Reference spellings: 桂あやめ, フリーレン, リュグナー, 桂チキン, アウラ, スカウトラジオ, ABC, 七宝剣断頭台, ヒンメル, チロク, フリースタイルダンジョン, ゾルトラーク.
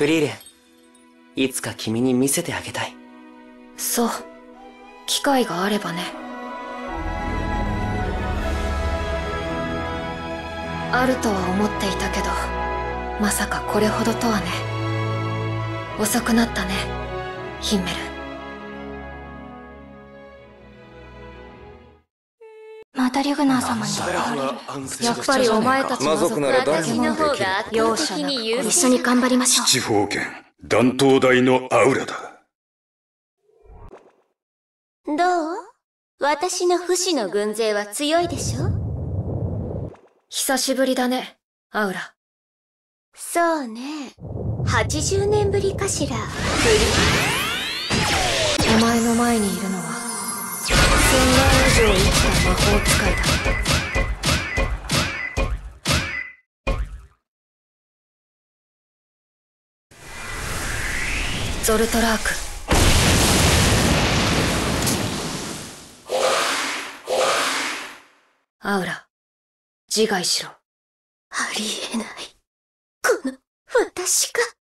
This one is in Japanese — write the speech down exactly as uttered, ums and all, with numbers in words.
フリーレン、いつか君に見せてあげたい。そう、機会があればね。あるとは思っていたけど、まさかこれほどとはね。遅くなったね、ヒンメル。またリュグナー様に。やっぱりお前たち魔族なら誰もできる。容赦なく一緒に頑張りましょう。七宝剣断頭台のアウラだ。どう？私の不死の軍勢は強いでしょ？久しぶりだね、アウラ。そうね。はちじゅうねんぶりかしら。お前の前にいるのは、せんねん以上生きた魔法使いだ。ゾルトラーク。アウラ、自害しろ。ありえない。この、私が。